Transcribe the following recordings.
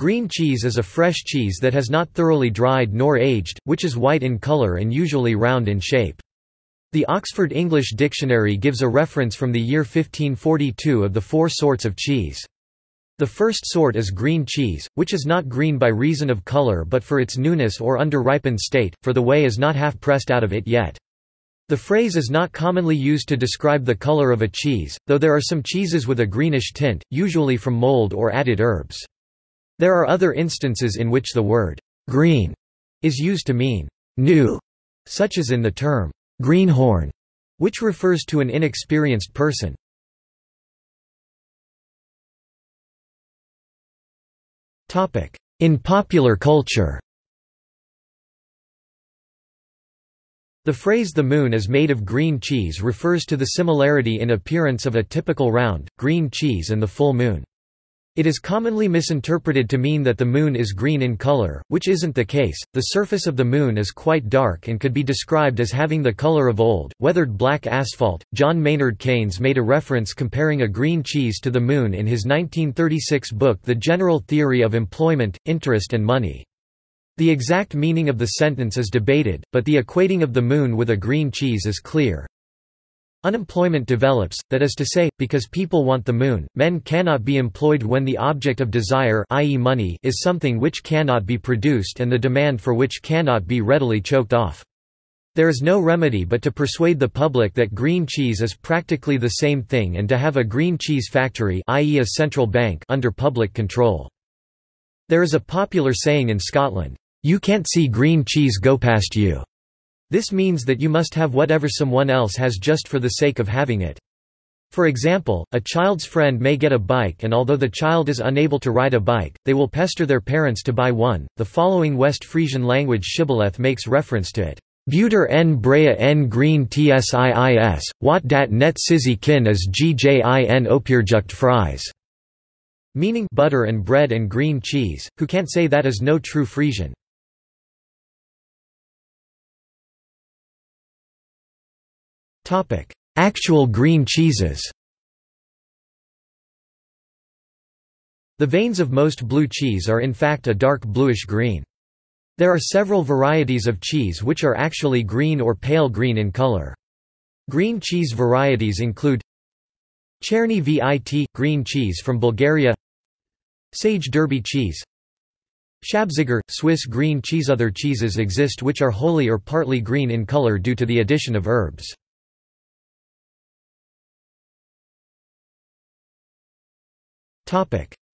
Green cheese is a fresh cheese that has not thoroughly dried nor aged, which is white in color and usually round in shape. The Oxford English Dictionary gives a reference from the year 1542 of the four sorts of cheese. The first sort is green cheese, which is not green by reason of color but for its newness or under-ripened state, for the whey is not half pressed out of it yet. The phrase is not commonly used to describe the color of a cheese, though there are some cheeses with a greenish tint, usually from mold or added herbs. There are other instances in which the word green is used to mean new, such as in the term greenhorn, which refers to an inexperienced person. Topic: In popular culture. The phrase "the moon is made of green cheese" refers to the similarity in appearance of a typical round, green cheese and the full moon. It is commonly misinterpreted to mean that the moon is green in color, which isn't the case. The surface of the moon is quite dark and could be described as having the color of old, weathered black asphalt. John Maynard Keynes made a reference comparing a green cheese to the moon in his 1936 book The General Theory of Employment, Interest and Money. The exact meaning of the sentence is debated, but the equating of the moon with a green cheese is clear. Unemployment develops, that is to say, because people want the moon, men cannot be employed when the object of desire, i.e. money, is something which cannot be produced and the demand for which cannot be readily choked off. There is no remedy but to persuade the public that green cheese is practically the same thing and to have a green cheese factory, i.e. a central bank, under public control. There is a popular saying in Scotland, "You can't see green cheese go past you." This means that you must have whatever someone else has just for the sake of having it. For example, a child's friend may get a bike, and although the child is unable to ride a bike, they will pester their parents to buy one. The following West Frisian language shibboleth makes reference to it: Buter en brea en green tsiis, wat dat net sizzy kin as gjin opierjucht fries. Meaning butter and bread and green cheese, who can't say that is no true Frisian. Actual green cheeses. The veins of most blue cheese are in fact a dark bluish-green. There are several varieties of cheese which are actually green or pale green in color. Green cheese varieties include Czerny vit, green cheese from Bulgaria, Sage Derby cheese, Shabziger, Swiss green cheese. Other cheeses exist which are wholly or partly green in color due to the addition of herbs.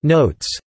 Notes.